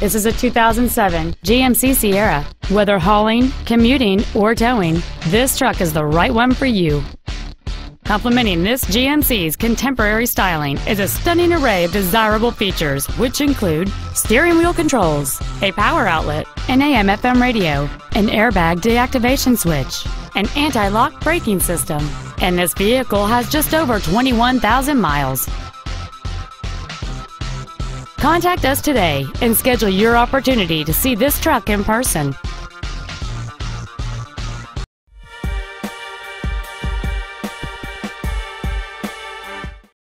This is a 2007 GMC Sierra. Whether hauling, commuting, or towing, this truck is the right one for you. Complementing this GMC's contemporary styling is a stunning array of desirable features, which include steering wheel controls, a power outlet, an AM/FM radio, an airbag deactivation switch, an anti-lock braking system, and this vehicle has just over 21,000 miles. Contact us today and schedule your opportunity to see this truck in person.